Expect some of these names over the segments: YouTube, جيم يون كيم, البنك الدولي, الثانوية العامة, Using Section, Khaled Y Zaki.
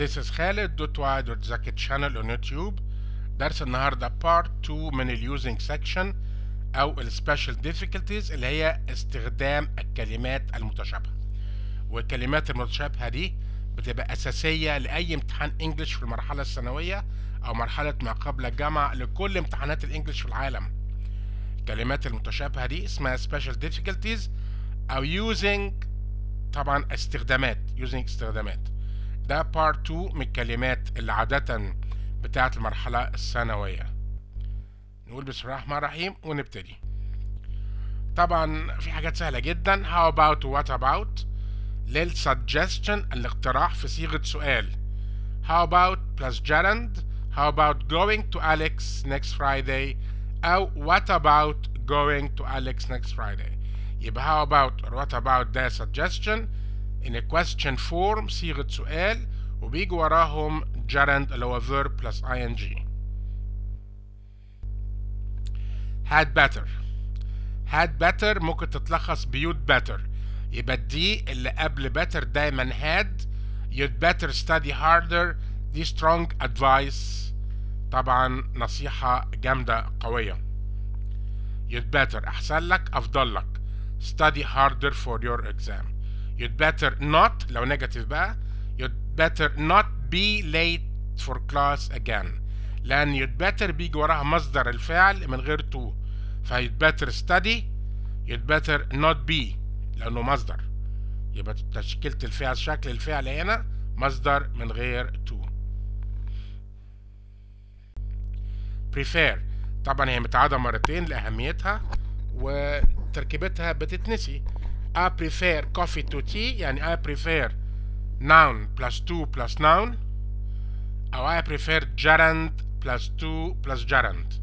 This is Khaled Y Zaki channel on YouTube. درس النهاردة part 2 من ال using section أو ال special difficulties اللي هي استخدام الكلمات المتشابهة. والكلمات المتشابهة دي بتبقى أساسية لأي امتحان English في المرحلة الثانوية أو مرحلة ما قبل الجامعة، لكل امتحانات الإنجليش في العالم. الكلمات المتشابهة دي اسمها special difficulties أو using، طبعا استخدامات، using استخدامات. ده part 2 من الكلمات اللي عادة بتاعت المرحلة الثانوية. نقول بسم الله الرحمن الرحيم ونبتدي. طبعا في حاجات سهلة جدا. how about و what about للsuggestion الاقتراح في صيغة سؤال. how about plus gerund. how about going to Alex next Friday أو what about going to Alex next Friday. يبقى how about or what about ده suggestion in a question form صيغة سؤال، وبيجي وراهم gerund اللي هو verb plus ing. had better ممكن تتلخص بيود better، يبقى دي اللي قبل better دايما had. you'd better study harder دي strong advice، طبعا نصيحة جامدة قوية. you'd better أحسن لك أفضل لك، study harder for your exam. You'd better not لو negative بقى، you'd better not be late for class again، لأن you'd better بيجي وراها مصدر الفعل من غير to، ف you'd better study you'd better not be لأنه مصدر، يبقى تشكيلة الفعل شكل الفعل هنا مصدر من غير to. prefer طبعا هي متعادة مرتين لأهميتها وتركيبتها بتتنسي. I prefer coffee to tea، يعني I prefer noun plus to plus noun، أو I prefer gerund plus to plus gerund.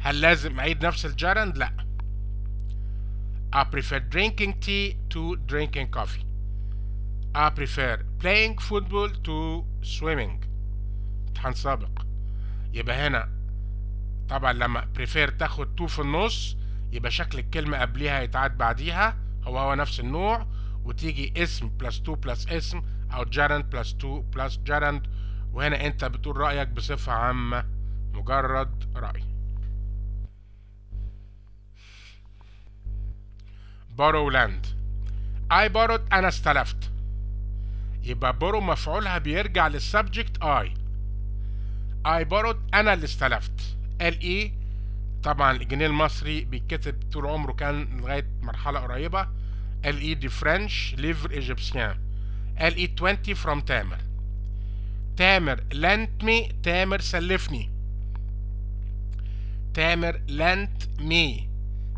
هل لازم أعيد نفس الجرند؟ لأ. I prefer drinking tea to drinking coffee. I prefer playing football to swimming. امتحان سابق. يبقى هنا طبعا لما prefer تاخد to في النص يبقى شكل الكلمة قبليها يتعاد بعديها، هو نفس النوع، وتيجي اسم plus to plus اسم أو gerund plus to plus gerund، وهنا أنت بتقول رأيك بصفة عامة مجرد رأي. borrow land I borrowed أنا استلفت، يبقى borrow مفعولها بيرجع للسبجكت I borrowed أنا اللي استلفت. قال إيه؟ طبعا الجنيه المصري بيتكتب طول عمره كان لغاية مرحلة قريبة LE دي فرنش ليفر ايجيبسيان، LE 20 from تامر lent me، تامر سلفني، تامر lent me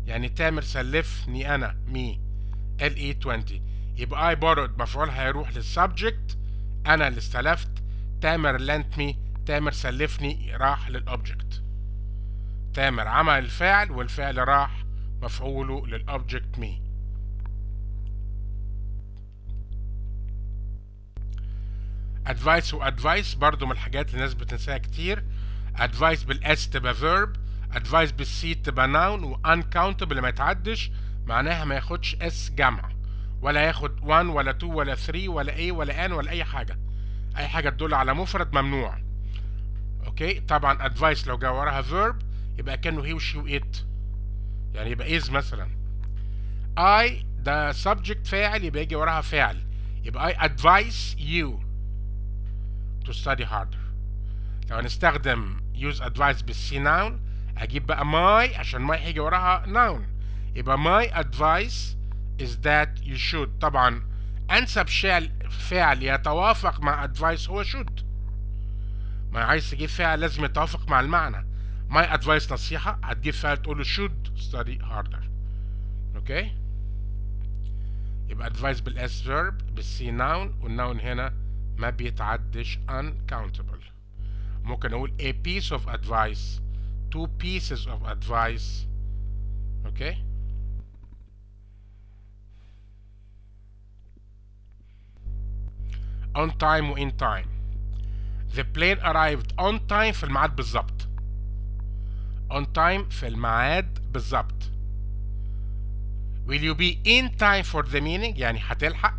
يعني تامر سلفني أنا me LE 20. يبقى I borrowed مفعول هيروح للسبجكت أنا اللي استلفت، تامر lent me تامر سلفني راح للأوبجكت، تامر عمل الفعل والفعل راح مفعوله للأوبجكت مي. advice وadvice برضو من الحاجات اللي الناس بتنساها كتير. advice بالS تبقى verb، advice بالC تبقى noun، وuncountable اللي ما يتعدش معناها ما ياخدش S جمع، ولا ياخد 1 ولا 2 ولا 3 ولا A ولا N ولا أي حاجة، أي حاجة تدل على مفرد ممنوع. أوكي طبعا advice لو جا وراها verb يبقى كانه هي وشي وإت، يعني يبقى إز مثلا. I ده subject فاعل يبقى يجي وراها فعل، يبقى I advise you to study harder. لو هنستخدم use advice بالسي noun أجيب بقى my عشان my هيجي وراها noun، يبقى my advice is that you should. طبعا أنسب فعل يتوافق مع advice هو should، ما عايز تجيب فعل لازم يتوافق مع المعنى. My advice نصيحة هتجيب فعل تقول له should study harder. اوكي يبقى advice بالS verb بالC noun، والnoun هنا ما بيتعدش uncountable. ممكن اقول a piece of advice، two pieces of advice. اوكي on time و in time. the plane arrived on time في الميعاد بالظبط، on time في الميعاد بالظبط. will you be in time for the meeting يعني هتلحق،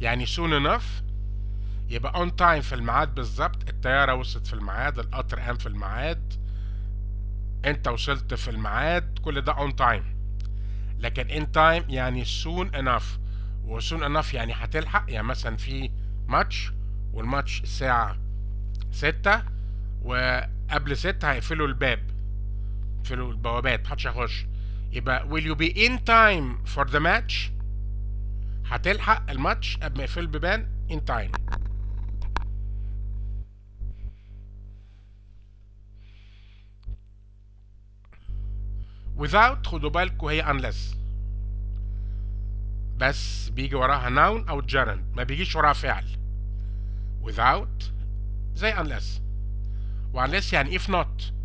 يعني soon enough. يبقى اون تايم في الميعاد بالظبط، الطياره وصلت في الميعاد، القطر قام في الميعاد، انت وصلت في الميعاد، كل ده اون تايم. لكن ان تايم يعني soon enough، وsoon enough يعني هتلحق. يعني مثلا في ماتش والماتش الساعه 6، وقبل 6 هيقفلوا الباب، يقفلوا البوابات، محدش هيخش. يبقى will you be in time for the match، هتلحق الماتش قبل ما يقفل البيبان، in time. without خدوا بالكوا هي unless، بس بيجي وراها noun أو gerund، ما بيجيش وراها فعل. without زي unless، وunless يعني if not.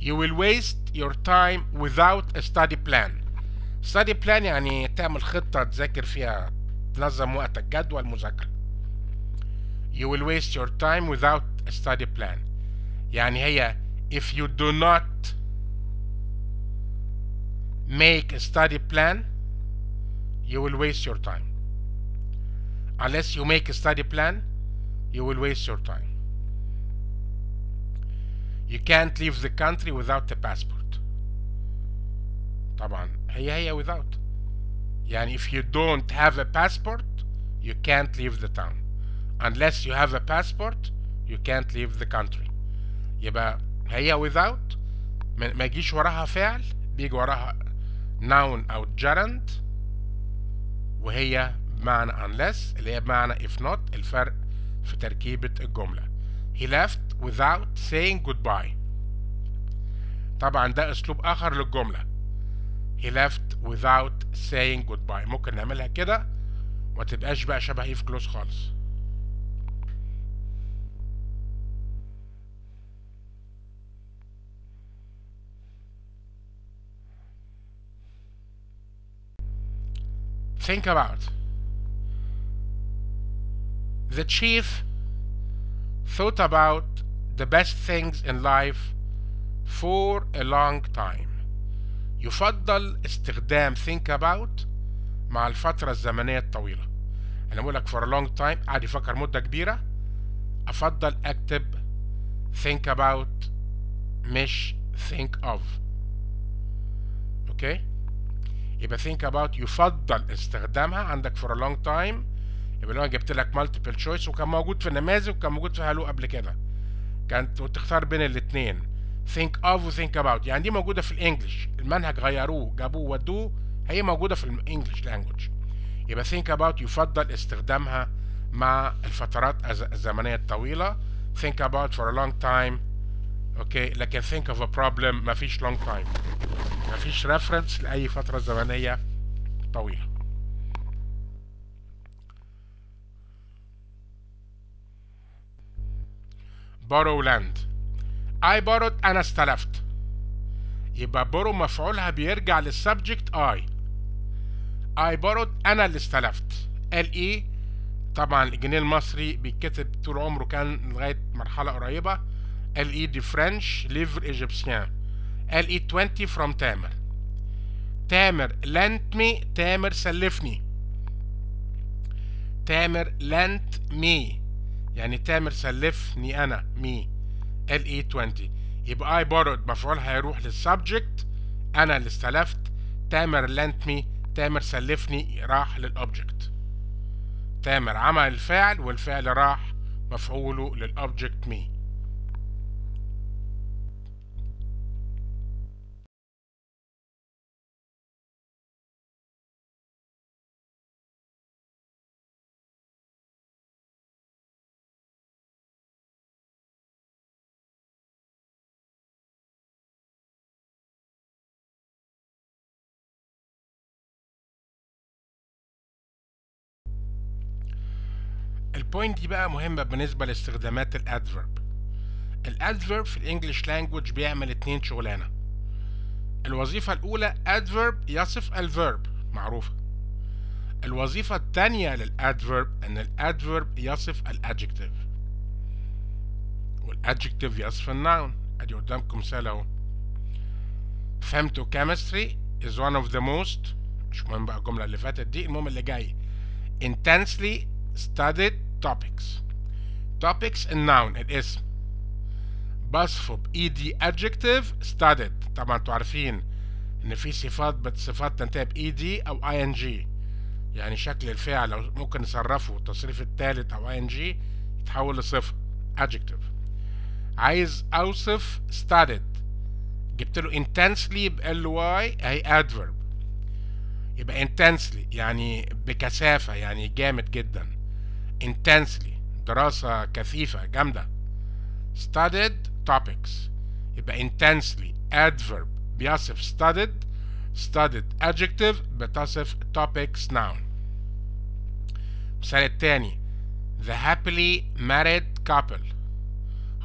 you will waste your time without a study plan. study plan يعني تعمل خطة تذاكر فيها، تنظم وقتك، جدول مذاكرة. you will waste your time without a study plan يعني هي if you do not make a study plan you will waste your time. unless you make a study plan you will waste your time. you can't leave the country without a passport. طبعا هي without يعني if you don't have a passport you can't leave the town. unless you have a passport you can't leave the country. يبقى هي without ما يجيش وراها فعل، بيجي وراها noun أو gerund، وهي بمعنى unless اللي هي بمعنى if not. الفرق في تركيبة الجملة. he left without saying goodbye. طبعا ده أسلوب آخر للجملة. he left without saying goodbye. ممكن نعملها كده وما تبقاش بقى شبه if close خالص. think about. the chief thought about the best things in life for a long time. يفضل استخدام think about مع الفترة الزمنية الطويلة. أنا بقول لك for a long time، قاعد يفكر مدة كبيرة، أفضل أكتب think about مش think of. أوكي؟ يبقى think about يفضل استخدامها عندك for a long time. يبقى لو انا جبت لك multiple choice وكان موجود في النماذج وكان موجود في هالو قبل كده، كانت وتختار بين الاثنين think of و think about. يعني دي موجودة في الانجليش، المنهج غيروه، جابوه ودوه، هي موجودة في الانجليش لانجوج. يبقى think about يفضل استخدامها مع الفترات الزمنية الطويلة. think about for a long time. اوكي، لكن think of a problem مفيش long time، مفيش reference لأي فترة زمنية طويلة. borrow land، I borrowed أنا استلفت. يبقى borrow مفعولها بيرجع للسبجكت I borrowed أنا اللي استلفت. قال إيه؟ طبعا الجنيه المصري بيتكتب طول عمره، كان لغاية مرحلة قريبة قال إيه دي فرنش ليفر إيجيبسيان، قال إيه 20 فروم تامر. تامر lent me، تامر سلفني. تامر lent me يعني تامر سلفني أنا، مي ال اي 20. يبقى اي بورود مفعولها هيروح للسبجكت، أنا اللي استلفت. تامر لانت مي، تامر سلفني، راح للأوبجكت. تامر عمل الفعل والفعل راح مفعوله للأوبجكت مي. البوينت دي بقى مهمة بالنسبة لاستخدامات الادفيرب. الادفيرب في الانجليش لانجوج بيعمل اتنين شغلانة. الوظيفة الأولى adverb يصف الفيرب، معروفة. الوظيفة التانية للادفيرب إن الادفيرب يصف الادجكتيف، والادجكتيف يصف الناون. أدي قدامكم مثال أهو. femtochemistry is one of the most، مش مهم بقى الجملة اللي فاتت دي، المهم اللي جاي intensely studied topics. Topics and noun الاسم. بصفه بإيدي adjective studied. طبعا انتوا عارفين ان في صفات تنتهي بإيدي او ing، يعني شكل الفعل لو ممكن نصرفه التصريف الثالث او ing يتحول لصفة adjective. عايز اوصف studied، جبت له intensely بال واي اهي adverb، يبقى intensely يعني بكثافة يعني جامد جدا، intensely دراسة كثيفة جامدة. studied topics يبقى intensely adverb بيصف studied، studied adjective بتصف topics noun. مثال التاني the happily married couple،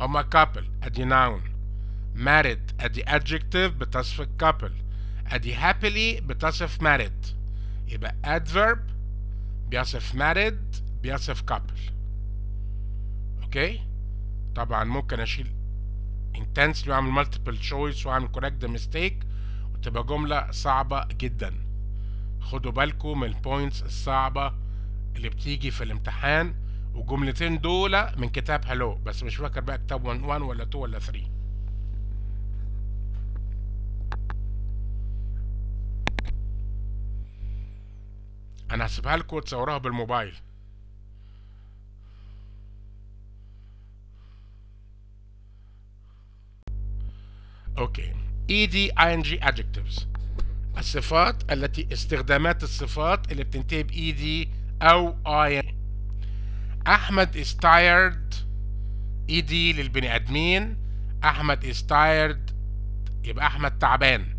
هما couple ادي noun، married ادي adjective بتصف couple، ادي happily بتصف married، يبقى adverb بيصف married بيصف couple. اوكي طبعا ممكن اشيل intensely واعمل multiple choice واعمل correct the mistake وتبقى جملة صعبة جدا. خدوا بالكم من البوينتس الصعبة اللي بتيجي في الامتحان، وجملتين دول من كتاب هلو، بس مش فاكر بقى كتاب 1 ولا 2 ولا 3. انا هسيبها لكم وتصوروها بالموبايل. اوكي ed ing adjectives الصفات التي استخدامات الصفات اللي بتنتهي ب ed او ing. احمد is tired ed للبني ادمين، احمد is tired يبقى احمد تعبان.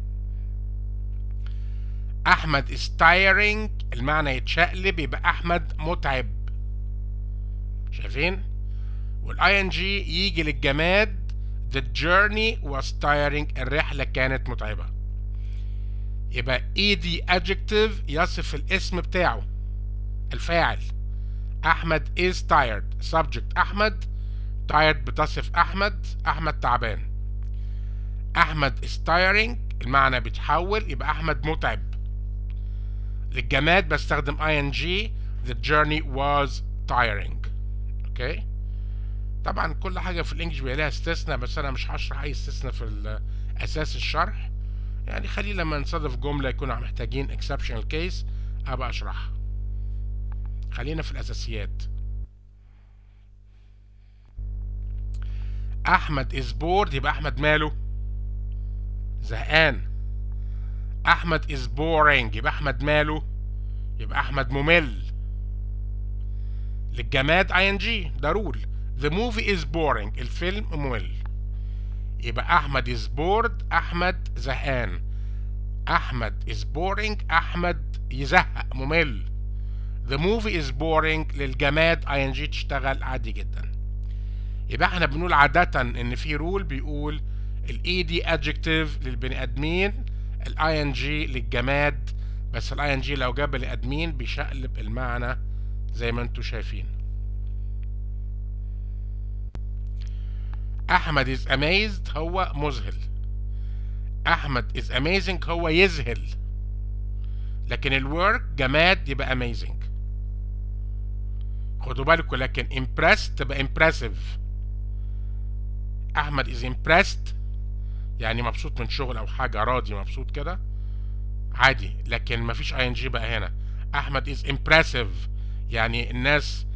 احمد is tiring المعنى يتشقلب يبقى احمد متعب، شايفين؟ والing يجي للجماد The journey was tiring الرحلة كانت متعبة، يبقى ed adjective يصف الاسم بتاعه الفاعل. أحمد is tired subject أحمد، tired بتصف أحمد، أحمد تعبان. أحمد is tiring المعنى بيتحول يبقى أحمد متعب. للجماد بستخدم ing The journey was tiring. أوكي طبعا كل حاجة في الانجليش بيبقى لها استثناء، بس أنا مش هشرح أي استثناء في أساس الشرح، يعني خليه لما نصادف جملة يكونوا محتاجين exceptional case أبقى أشرحها. خلينا في الأساسيات. أحمد is bored يبقى أحمد ماله؟ زهقان. أحمد is boring يبقى أحمد ماله؟ يبقى أحمد ممل. للجماد ing ده رول The movie is boring الفيلم ممل، يبقى أحمد is bored أحمد زهقان. أحمد is boring أحمد يزهق ممل. The movie is boring للجماد ing تشتغل عادي جدا. يبقى احنا بنقول عادة ان في رول بيقول ال ed adjective للبني ادمين، ال ing للجماد، بس ال ing لو جاب بني ادمين بيشقلب المعنى زي ما انتم شايفين. احمد is amazed هو مذهل، احمد is amazing هو يذهل، لكن الورك جماد يبقى amazing. خدوا بالكم لكن impressed تبقى impressive. أحمد is impressed يعني مبسوط من شغل أو حاجة، راضي مبسوط كده عادي، لكن مفيش ing بقى هنا. أحمد is impressive يعني الناس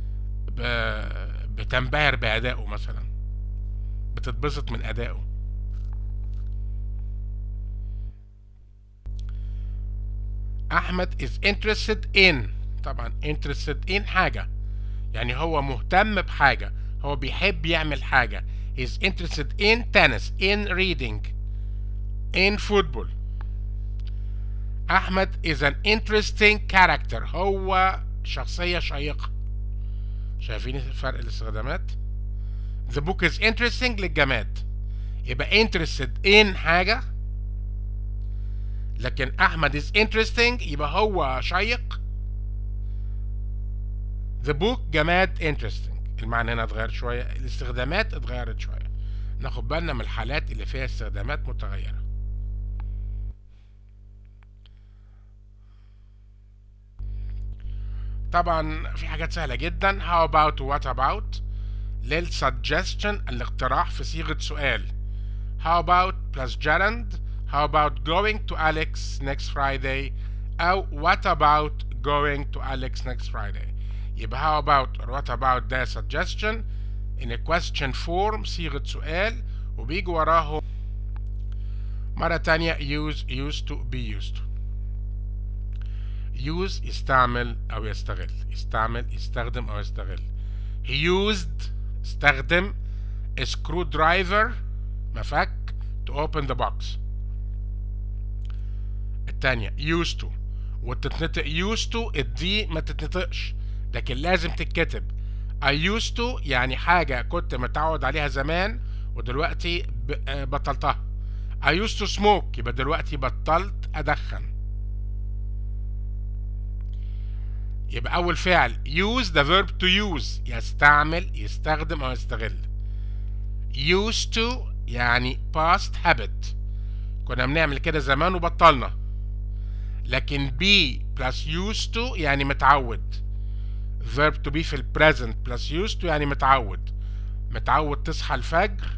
بتنبهر بأدائه مثلا، بتتبسط من أدائه. أحمد is interested in طبعا interested in حاجة يعني هو مهتم بحاجة، هو بيحب يعمل حاجة. He's interested in tennis، in reading، in football. أحمد is an interesting character هو شخصية شيقة. شايفين فرق الاستخدامات؟ The book is interesting للجماد يبقى interested in حاجة، لكن أحمد is interesting يبقى هو شيق. The book جماد interesting المعنى هنا اتغير شوية، الاستخدامات اتغيرت شوية، ناخد بالنا من الحالات اللي فيها استخدامات متغيرة. طبعا في حاجات سهلة جدا. how about what about للسجستشن الاقتراح في صيغة سؤال. how about plus gerund. how about going to Alex next Friday أو what about going to Alex next Friday. يبقى how about or what about ده suggestion in a question form صيغة سؤال وبيجي وراهم مرة تانية use, used to, be used to. use يستعمل أو يستغل، يستعمل يستخدم أو يستغل. he used استخدم a screwdriver مفك to open the box. التانية used to وتتنطق used to الدي ما تتنطقش لكن لازم تتكتب. I used to يعني حاجة كنت متعود عليها زمان ودلوقتي بطلتها. I used to smoke يبقى دلوقتي بطلت أدخن. يبقى أول فعل use the verb to use يستعمل يستخدم أو يستغل. used to يعني past habit كنا بنعمل كده زمان وبطلنا، لكن be plus used to يعني متعود. verb to be في ال present plus used to يعني متعود. متعود تصحى الفجر،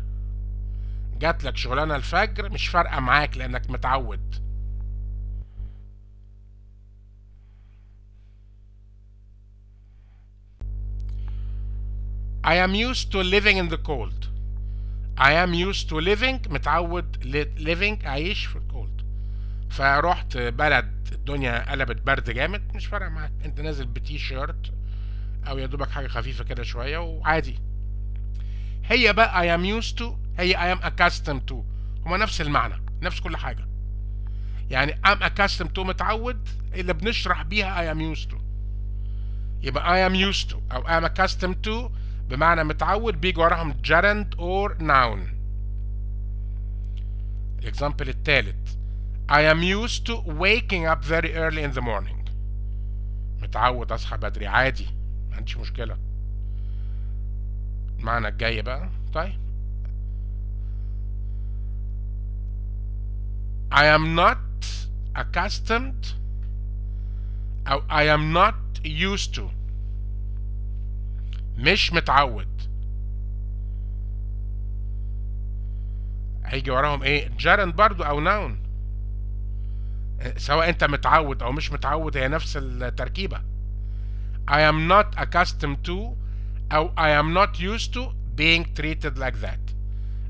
جات لك شغلانة الفجر مش فارقة معاك لأنك متعود. I am used to living in the cold. I am used to living متعود living أعيش في الكولد. فروحت بلد الدنيا قلبت برد جامد مش فارقة معاك، أنت نازل بتي شيرت أو يا دوبك حاجة خفيفة كده شوية وعادي. هي بقى I am used to هي I am accustomed to هما نفس المعنى نفس كل حاجة. يعني I'm accustomed to متعود اللي بنشرح بيها I am used to. يبقى I am used to أو I am accustomed to بمعنى متعود بيجي وراهم gerund or noun. الإكزامبل التالت I am used to waking up very early in the morning. متعود أصحى بدري عادي ما عنديش مشكلة. المعنى الجاي بقى طيب I am not accustomed أو I am not used to مش متعود هيجي وراهم ايه gerund برضو او noun سواء انت متعود او مش متعود هي نفس التركيبة. I am not accustomed to او I am not used to being treated like that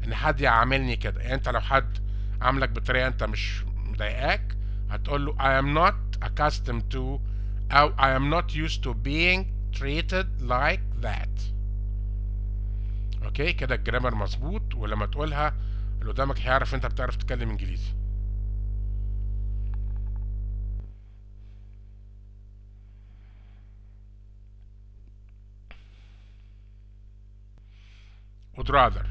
ان حد يعاملني كده. يعني انت لو حد عاملك بطريقة انت مش مضايقاك هتقول له I am not accustomed to او I am not used to being treated like that. اوكي كده الجرامر مظبوط ولما تقولها اللي قدامك هيعرف انت بتعرف تتكلم انجليزي. would rather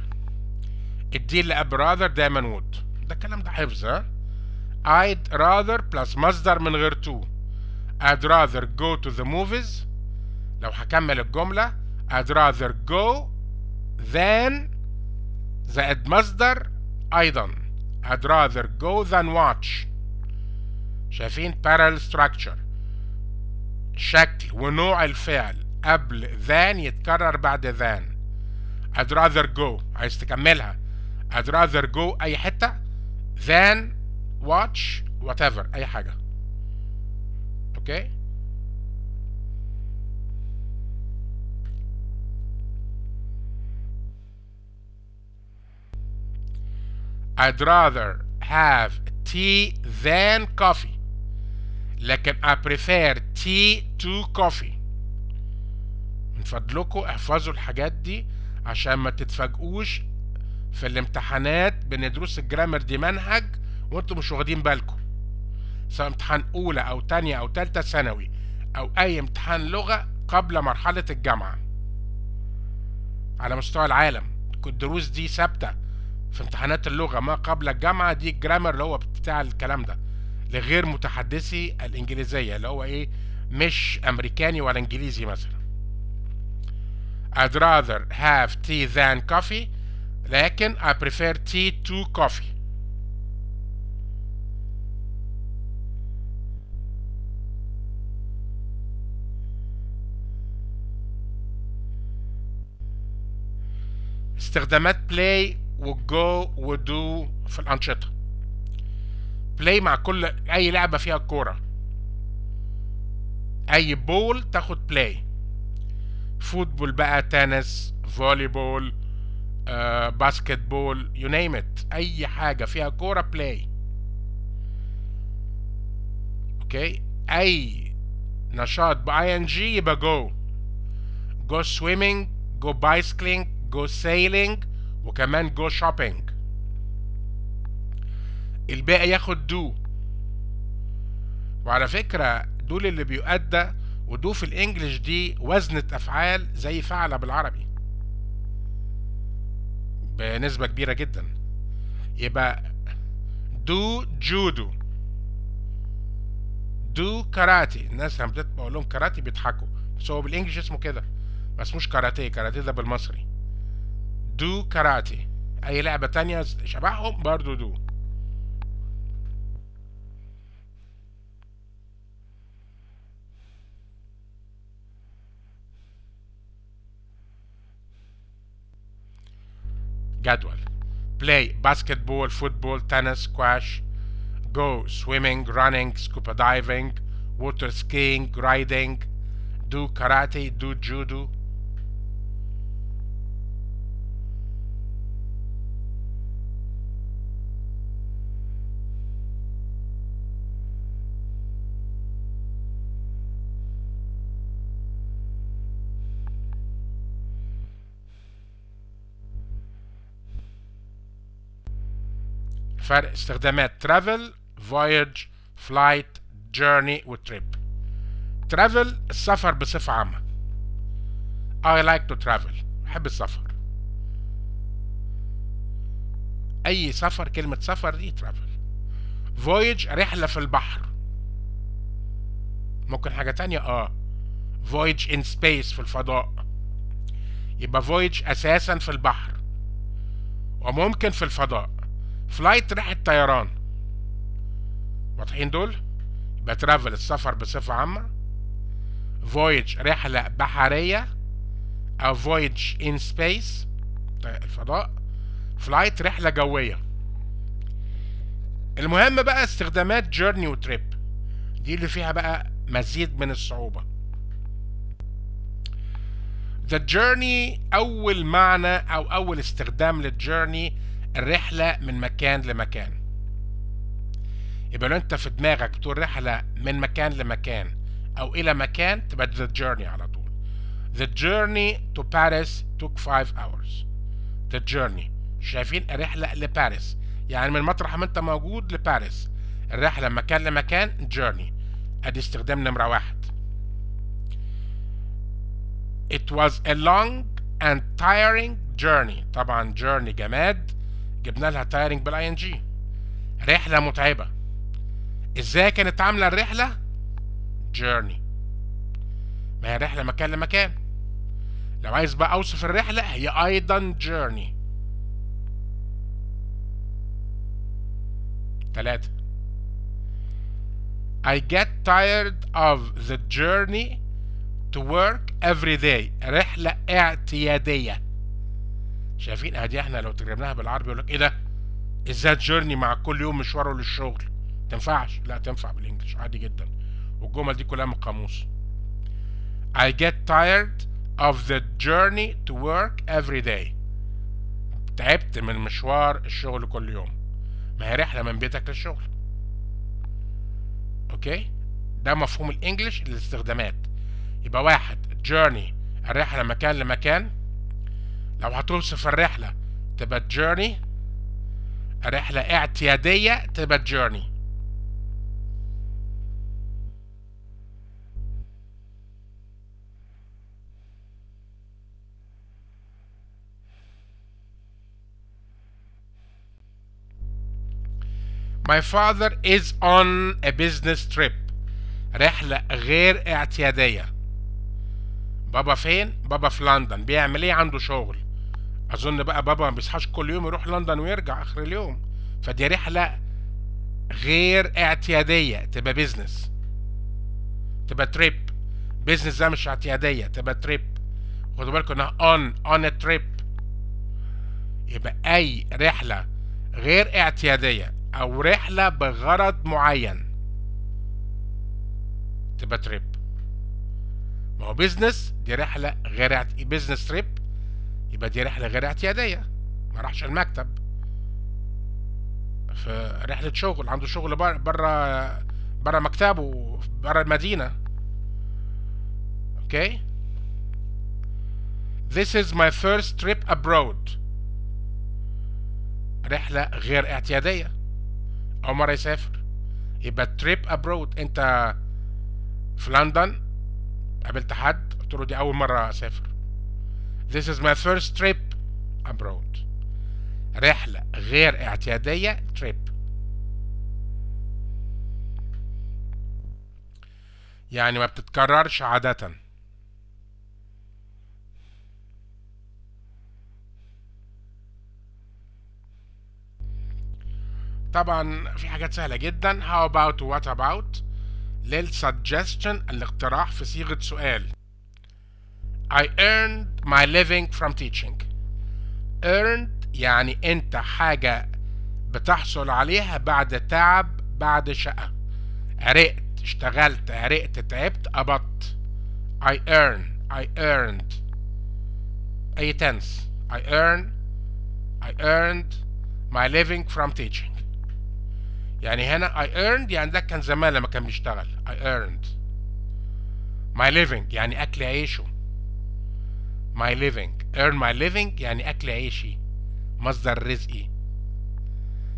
الدي اللي قبل rather دايما would ده الكلام ده حفظ ها. I'd rather plus مصدر من غير to. I'd rather go to the movies لو هكمل الجملة I'd rather go than زائد مصدر أيضا I'd rather go than watch. شايفين parallel structure شكل ونوع الفعل قبل than يتكرر بعد than. I'd rather go عايز تكملها I'd rather go أي حتة than watch whatever أي حاجة. أوكي I'd rather have tea than coffee لكن I prefer tea to coffee. من فضلكم احفظوا الحاجات دي عشان ما تتفاجئوش في الامتحانات بندرس الجرامر دي منهج وانتم مش واخدين بالكم سواء امتحان اولى او تانية او تالتة ثانوي او اي امتحان لغة قبل مرحلة الجامعة على مستوى العالم. الدروس دي ثابتة في امتحانات اللغة ما قبل الجامعة دي الجرامر اللي هو بتاع الكلام ده لغير متحدثي الإنجليزية اللي هو إيه مش أمريكاني ولا إنجليزي مثلا. I'd rather have tea than coffee لكن I prefer tea to coffee. استخدامات بلاي والجو ودو في الأنشطة. بلاي مع كل أي لعبة فيها الكورة، أي بول تاخد بلاي، فوتبول بقى، تنس، فولي بول، باسكت بول، يو نيم إت، أي حاجة فيها كورة بلاي. أوكي، أي نشاط بأي إن جي يبقى جو، جو سويمينج، جو بايسكلينج، جو سيلينج، وكمان جو شوبينج. الباقي ياخد دو. وعلى فكرة دول اللي بيؤدى، ودو في الانجليش دي وزنة افعال زي فعلة بالعربي بنسبة كبيرة جدا. يبقى دو جودو، دو كاراتي. الناس لما بقول لهم كاراتي بيضحكوا، بس هو بالانجليش اسمه كده، بس مش كاراتيه. كاراتيه ده بالمصري. دو كاراتي، اي لعبة تانية شبههم برضو دو. جدول play basketball, football, tennis, squash, go swimming, running, scuba diving, water skiing, riding, do karate, do judo. فرق استخدامات travel, voyage, flight, journey و trip. travel السفر بصفة عامة. I like to travel، بحب السفر. أي سفر، كلمة سفر دي travel. voyage رحلة في البحر. ممكن حاجة تانية، voyage in space في الفضاء. يبقى voyage أساسا في البحر وممكن في الفضاء. فلايت رحلة طيران. واضحين دول؟ يبقى ترافل السفر بصفة عامة، فويج رحلة بحرية أو فويج إن سبيس الفضاء، فلايت رحلة جوية. المهم بقى استخدامات جيرني وتريب، دي اللي فيها بقى مزيد من الصعوبة. The journey أول معنى أو أول استخدام للجيرني الرحلة من مكان لمكان. يبقى لو انت في دماغك بتقول رحلة من مكان لمكان أو إلى مكان، تبقى the journey على طول. The journey to Paris took 5 hours. The journey، شايفين الرحلة لباريس، يعني من مطرح ما انت موجود لباريس، الرحلة من مكان لمكان journey. أدي استخدام نمرة 1. It was a long and tiring journey. طبعا journey جماد، جبنا لها تايرنج بالاي ان جي، رحله متعبه. ازاي كانت عامله الرحله؟ جيرني، ما هي رحله مكان لمكان. لو عايز بقى اوصف الرحله، هي ايضا جيرني. 3. I get tired of the journey to work every day. رحله اعتياديه. شايفين ادي احنا لو ترجمناها بالعربي يقول لك ايه ده؟ ازاي جيرني مع كل يوم مشواره للشغل؟ تنفعش؟ لا تنفع بالانجلش عادي جدا، والجمل دي كلها من القاموس. I get tired of the journey to work every day. تعبت من مشوار الشغل كل يوم. ما هي رحلة من بيتك للشغل. اوكي؟ ده مفهوم الانجلش للاستخدامات. يبقى 1 جيرني الرحلة مكان لمكان. لو هتوصف الرحلة تبقى جيرني، رحلة اعتيادية تبقى جيرني. My father is on a business trip. رحلة غير اعتيادية. بابا فين؟ بابا في لندن. بيعمل ايه؟ عنده شغل. أظن بقى بابا ما بيصحاش كل يوم يروح لندن ويرجع آخر اليوم، فدي رحلة غير اعتيادية تبقى بيزنس، تبقى تريب. بيزنس ده مش اعتيادية، تبقى تريب. خدوا بالكم إنها أون تريب. يبقى أي رحلة غير اعتيادية أو رحلة بغرض معين تبقى تريب. ما هو بيزنس دي رحلة غير اعتيادية، بيزنس تريب يبقى دي رحلة غير اعتيادية، ما راحش المكتب. في رحلة شغل، عنده شغل برا مكتبه، برا المدينة. اوكي؟ This is my first trip abroad. رحلة غير اعتيادية، أول مرة يسافر، يبقى trip abroad. أنت في لندن قابلت حد قلت له دي أول مرة أسافر. This is my first trip abroad. رحلة غير اعتيادية trip. يعني ما بتتكررش عادة. طبعا في حاجات سهلة جدا. how about what about للسجستشن الاقتراح في صيغة سؤال. I earned my living from teaching. earned يعني انت حاجة بتحصل عليها بعد تعب، بعد شقة، عرقت، اشتغلت، عرقت، تعبت، قبضت. I earn، I earned، أي تنس. I earn، I earned my living from teaching. يعني هنا I earned يعني ده كان زمان لما كان بيشتغل. I earned my living يعني أكل عيشه. my living، earn my living يعني أكل عيشي، مصدر رزقي.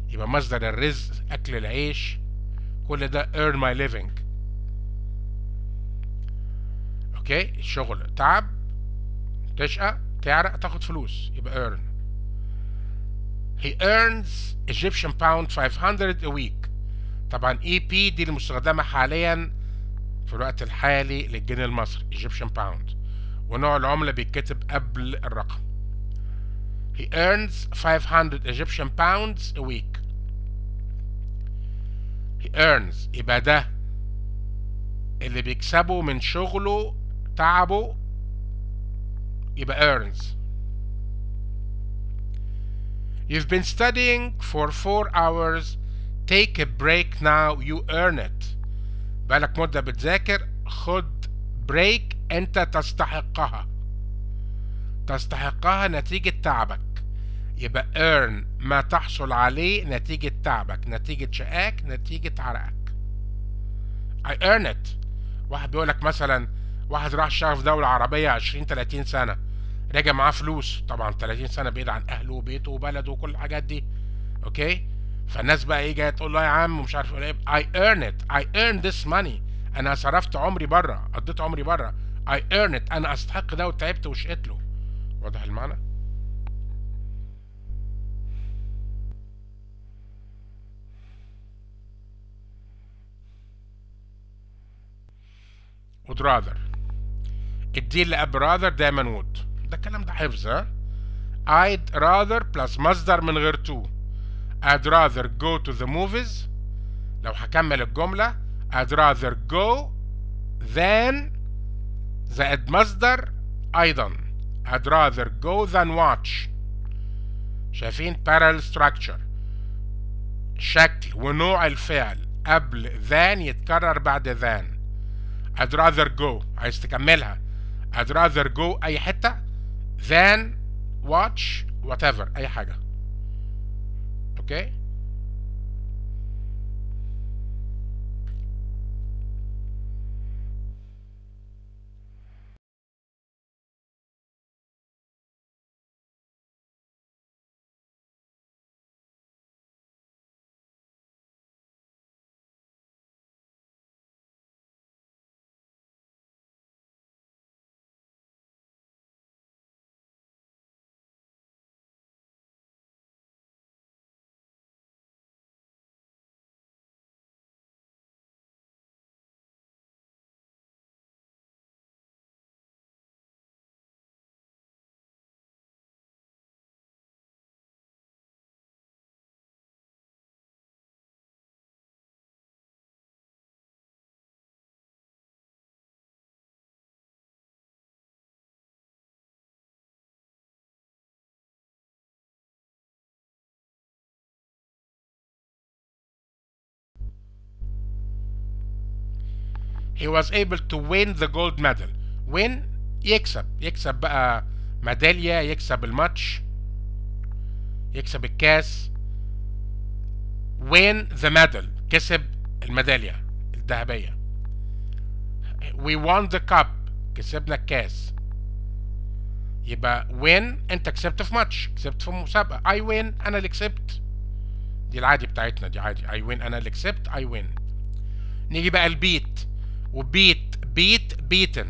يبقى مصدر الرزق أكل العيش، كل ده earn my living. اوكي، الشغل تعب، تشقى، تعرق، تاخد فلوس، يبقى earn. He earns Egyptian pound 500 a week. طبعا EP دي المستخدمة حاليا في الوقت الحالي للجنيه المصري Egyptian pound، ونوع العملة بيتكتب قبل الرقم. He earns 500 Egyptian pounds a week. He earns يبقى ده اللي بيكسبه من شغله، تعبه، يبقى earns. You've been studying for 4 hours. Take a break now. You earn it. بقالك مدة بتذاكر، خد بريك، أنت تستحقها. تستحقها نتيجة تعبك، يبقى earn ما تحصل عليه نتيجة تعبك، نتيجة شقاك، نتيجة عرقك. I earn it. واحد بيقولك مثلا، واحد راح اشتغل في دولة عربية 20 30 سنة، رجع معاه فلوس. طبعا 30 سنة بعيد عن أهله وبيته وبلده وكل الحاجات دي. أوكي؟ فالناس بقى إيه جاية تقول له يا عم ومش عارف إيه. I earn it. I earn this money. أنا صرفت عمري بره، قضيت عمري بره. I earn it. أنا أستحق ده وتعبت وشقيت له. واضح المعنى؟ would rather الديل لأب rather دايما would. ده الكلام ده حفظ. ها؟ I'd rather plus مصدر من غير to. I'd rather go to the movies. لو هكمل الجملة I'd rather go than، زائد مصدر أيضا. I'd rather go than watch. شايفين parallel structure، شكل ونوع الفعل قبل than يتكرر بعد than. I'd rather go، عايز تكملها. I'd rather go أي حتة، than watch whatever أي حاجة. أوكي؟ he was able to win the gold medal. win يكسب بقى ميدالية، يكسب الماتش، يكسب الكاس. win the medal، كسب الميدالية الذهبية. we won the cup، كسبنا الكاس. يبقى win انت كسبت في ماتش، كسبت في مسابقة. I win انا اللي كسبت، دي العادي بتاعتنا، دي عادي. I win انا اللي كسبت، I win. نيجي بقى البيت، وبيت beat beaten،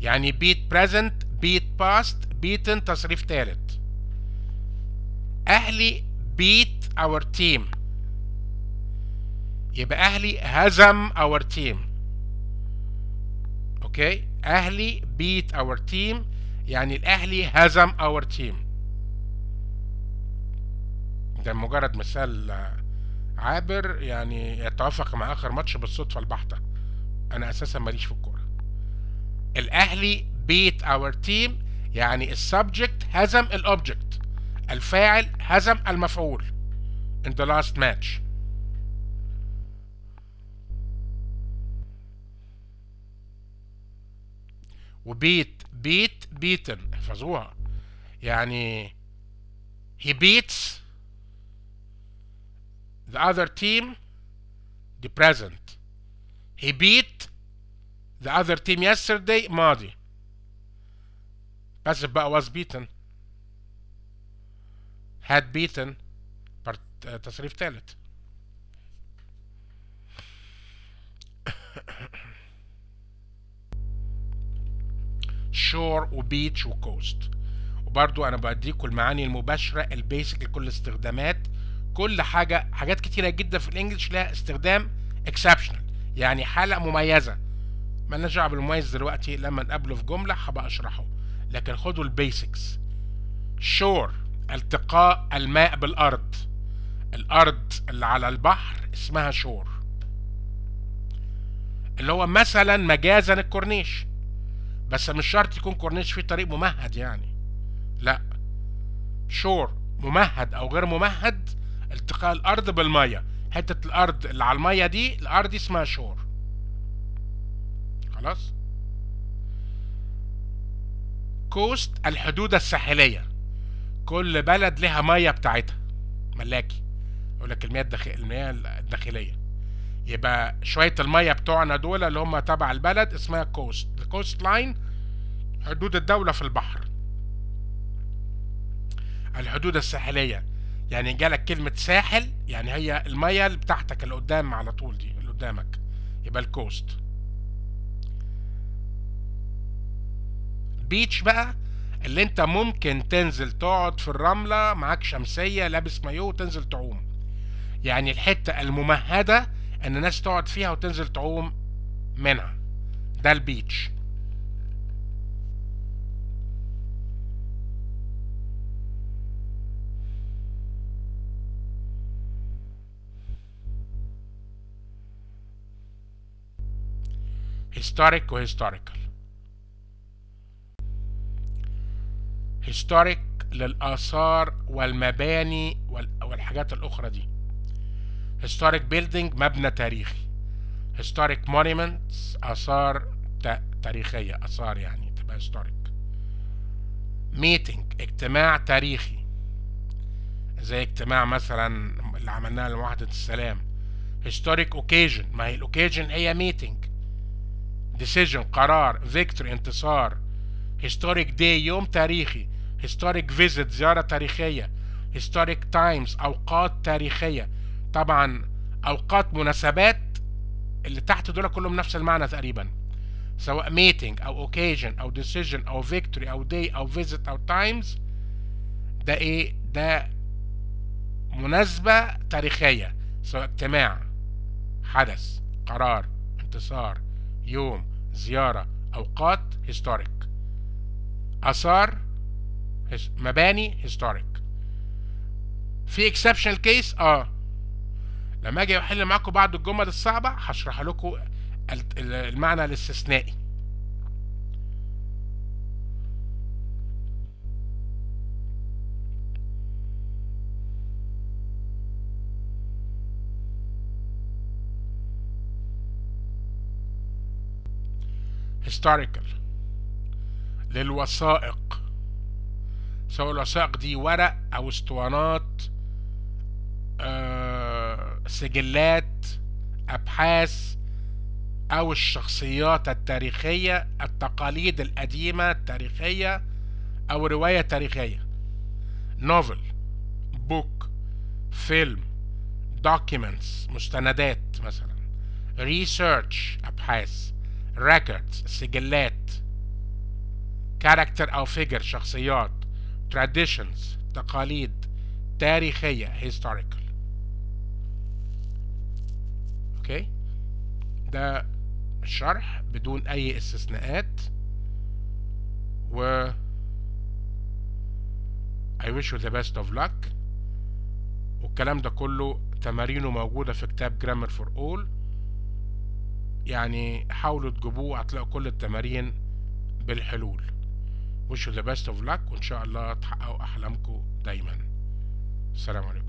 يعني beat present beat past beaten تصريف ثالث. اهلي beat our team، يبقى اهلي هزم our team. اوكي، اهلي beat our team يعني الاهلي هزم our team. ده مجرد مثال عابر يعني يتوافق مع اخر ماتش بالصدفه البحته، انا اساسا ماليش في الكوره. الاهلي beat our team يعني السبجكت هزم الاوبجكت، الفاعل هزم المفعول in the last match. وبيت beat beaten احفظوها، يعني he beats the other team the present. he beat the other team yesterday ماضي. passive بقى was beaten، had beaten تصريف ثالث. shore و beach و coast. وبرضو أنا بديكوا المعاني المباشرة البيسك لكل استخدامات كل حاجة. حاجات كتيرة جدا في الانجليش لها استخدام exceptional يعني حالة مميزة، مالناش دعوة بالمميز دلوقتي، لما نقابله في جملة هبقى اشرحه، لكن خدوا البيسكس. شور التقاء الماء بالأرض، الأرض اللي على البحر اسمها شور، اللي هو مثلا مجازا الكورنيش، بس مش شرط يكون كورنيش فيه طريق ممهد يعني، لا، شور ممهد أو غير ممهد التقاء الارض بالميه، حته الارض اللي على الميه دي، الارض دي اسمها شور. خلاص. كوست الحدود الساحليه، كل بلد لها ميه بتاعتها، ملاكي يقول لك المياه الداخليه، يبقى شويه الميه بتوعنا دول اللي هم تبع البلد اسمها كوست. الكوست لاين حدود الدوله في البحر. الحدود الساحليه يعني جالك كلمة ساحل يعني هي المية اللي بتاعتك اللي قدام على طول، دي اللي قدامك يبقى الكوست. بيتش بقى اللي انت ممكن تنزل تقعد في الرملة، معاك شمسية، لابس مايو، وتنزل تعوم، يعني الحتة الممهدة ان الناس تقعد فيها وتنزل تعوم منها، ده البيتش. historic و historical. historic للآثار والمباني والحاجات الأخرى دي. historic building مبنى تاريخي. historic monuments آثار تاريخية، آثار يعني تبقى historic. meeting اجتماع تاريخي زي اجتماع مثلا اللي عملناه لمعاهدة السلام. historic occasion، ما هي الأوكيجن هي meeting. decision قرار، victory انتصار. historic day يوم تاريخي. historic visit زيارة تاريخية. historic times أوقات تاريخية. طبعا أوقات مناسبات اللي تحت دول كلهم نفس المعنى تقريبا، سواء meeting أو occasion أو decision أو victory أو day أو visit أو times، ده إيه؟ ده مناسبة تاريخية، سواء اجتماع، حدث، قرار، انتصار، يوم، زيارة، أوقات historic. آثار مباني historic. في exceptional case لما أجي أحل معاكم بعض الجمل الصعبة هشرح لكم المعنى الاستثنائي. historical للوثائق، سواء الوثائق دي ورق أو اسطوانات، سجلات، أبحاث، أو الشخصيات التاريخية، التقاليد القديمة التاريخية، أو رواية تاريخية، نوفل، بوك، فيلم، documents مستندات مثلا، research أبحاث، records سجلات، character أو figure شخصيات، traditions تقاليد تاريخية historical. اوكي، ده الشرح بدون أي استثناءات. و I wish you the best of luck. والكلام ده كله تمارينه موجودة في كتاب Grammar for All، يعني حاولوا تجيبوه، هتلاقوا كل التمارين بالحلول. Wish you the best of luck، وإن شاء الله تحققوا أحلامكم دايما. السلام عليكم.